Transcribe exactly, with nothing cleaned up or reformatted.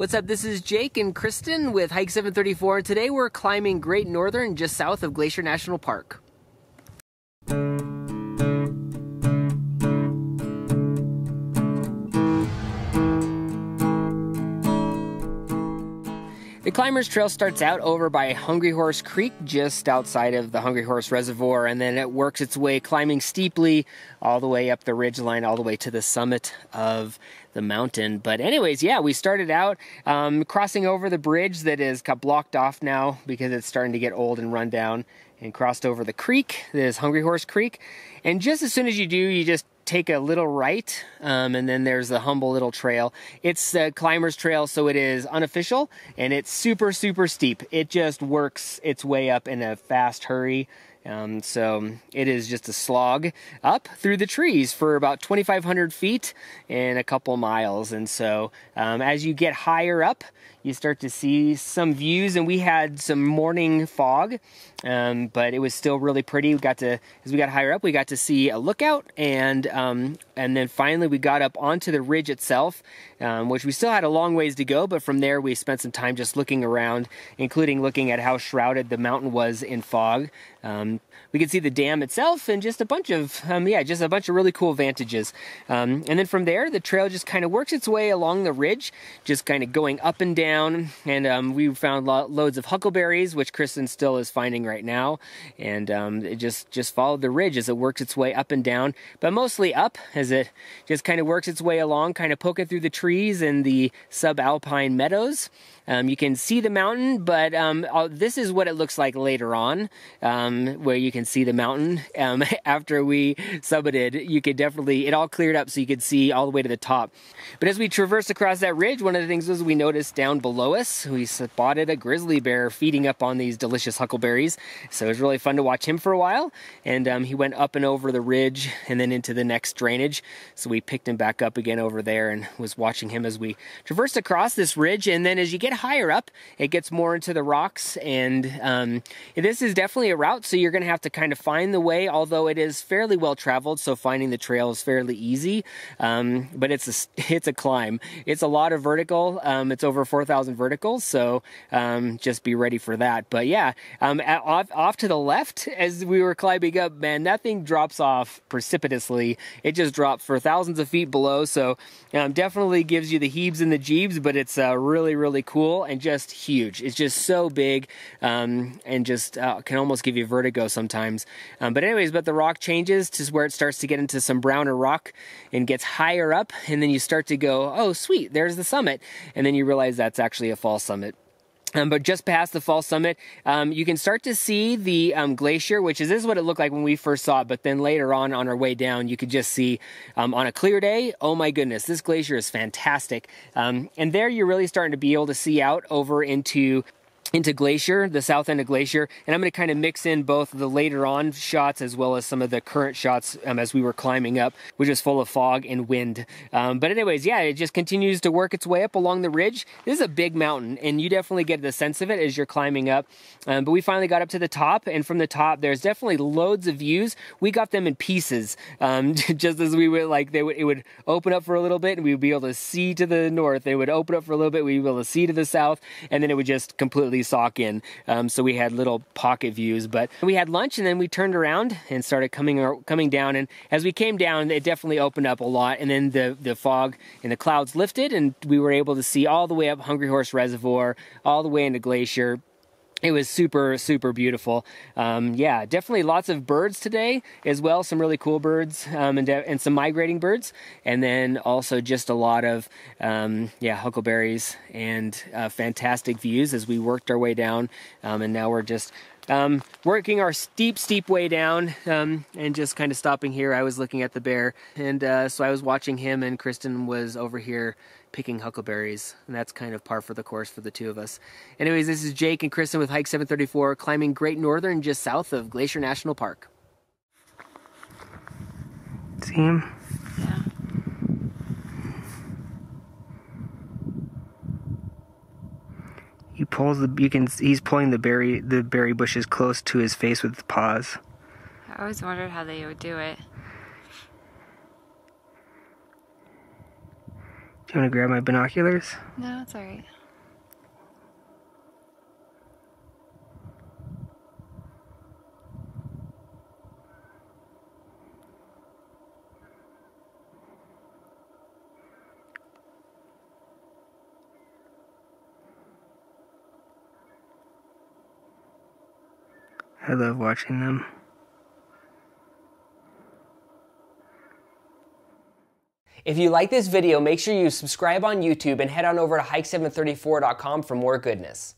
What's up? This is Jake and Kristen with Hike seven thirty-four. Today we're climbing Great Northern just south of Glacier National Park. The climber's trail starts out over by Hungry Horse Creek, just outside of the Hungry Horse Reservoir, and then it works its way climbing steeply all the way up the ridgeline, all the way to the summit of the mountain. But anyways, yeah, we started out um, crossing over the bridge that is got blocked off now because it's starting to get old and run down, and crossed over the creek that is Hungry Horse Creek. And just as soon as you do, you just take a little right, um, and then there's the humble little trail. It's the climber's trail, so it is unofficial, and it's super, super steep. It just works its way up in a fast hurry. Um, so it is just a slog up through the trees for about twenty-five hundred feet and a couple miles. And so um, as you get higher up, you start to see some views, and we had some morning fog, um, but it was still really pretty. We got to, as we got higher up, we got to see a lookout, and um, and then finally we got up onto the ridge itself, um, which we still had a long ways to go, but from there we spent some time just looking around, including looking at how shrouded the mountain was in fog. Um, We could see the dam itself and just a bunch of, um, yeah, just a bunch of really cool vantages. Um, and then from there, the trail just kind of works its way along the ridge, just kind of going up and down. And um, we found lo loads of huckleberries, which Kristen still is finding right now. And um, it just, just followed the ridge as it works its way up and down, but mostly up as it just kind of works its way along, kind of poking through the trees and the subalpine meadows. Um, you can see the mountain, but um, this is what it looks like later on, um, where you can see the mountain. Um, after we summited, you could definitely, it all cleared up so you could see all the way to the top. But as we traversed across that ridge, one of the things was we noticed down below us, we spotted a grizzly bear feeding up on these delicious huckleberries. So it was really fun to watch him for a while. And um, he went up and over the ridge and then into the next drainage. So we picked him back up again over there and was watching him as we traversed across this ridge. And then as you get higher up, it gets more into the rocks, and um, this is definitely a route, so you're gonna have to kind of find the way, although it is fairly well traveled, so finding the trail is fairly easy. Um, but it's a, it's a climb. It's a lot of vertical. Um, it's over four thousand verticals, so um, just be ready for that. But yeah, um, off, off to the left as we were climbing up, man, that thing drops off precipitously. It just dropped for thousands of feet below, so um, definitely gives you the heebs and the jeebs, but it's uh, really, really cool. And just huge. It's just so big, um, and just uh, can almost give you vertigo sometimes. Um, but anyways, but the rock changes to where it starts to get into some browner rock and gets higher up, and then you start to go, oh sweet, there's the summit, and then you realize that's actually a false summit. Um, but just past the false summit, um, you can start to see the um, glacier, which is, this is what it looked like when we first saw it. But then later on, on our way down, you could just see um, on a clear day, oh my goodness, this glacier is fantastic. Um, and there you're really starting to be able to see out over into into Glacier, the south end of Glacier. And I'm going to kind of mix in both the later on shots as well as some of the current shots um, as we were climbing up, which was full of fog and wind. Um, but anyways, yeah, it just continues to work its way up along the ridge. This is a big mountain, and you definitely get the sense of it as you're climbing up. Um, but we finally got up to the top, and from the top, there's definitely loads of views. We got them in pieces, um, just as we would, like, they would, it would open up for a little bit, and we would be able to see to the north. It would open up for a little bit, we'd be able to see to the south, and then it would just completely sock in. Um, so we had little pocket views, but we had lunch, and then we turned around and started coming coming down. And as we came down, it definitely opened up a lot. And then the, the fog and the clouds lifted, and we were able to see all the way up Hungry Horse Reservoir, all the way into Glacier. It was super, super beautiful. Um, yeah, definitely lots of birds today as well. Some really cool birds, um, and, and some migrating birds. And then also just a lot of, um, yeah, huckleberries and uh, fantastic views as we worked our way down. Um, and now we're just um, working our steep, steep way down, um, and just kind of stopping here. I was looking at the bear, and uh, so I was watching him, and Kristen was over here picking huckleberries, and that's kind of par for the course for the two of us. Anyways, this is Jake and Kristen with Hike seven thirty-four, climbing Great Northern just south of Glacier National Park. See him? Yeah. He pulls the, you can, he's pulling the berry, the berry bushes close to his face with his paws. I always wondered how they would do it. Do you want to grab my binoculars? No, it's all right. I love watching them. If you like this video, make sure you subscribe on YouTube and head on over to hike seven thirty-four dot com for more goodness.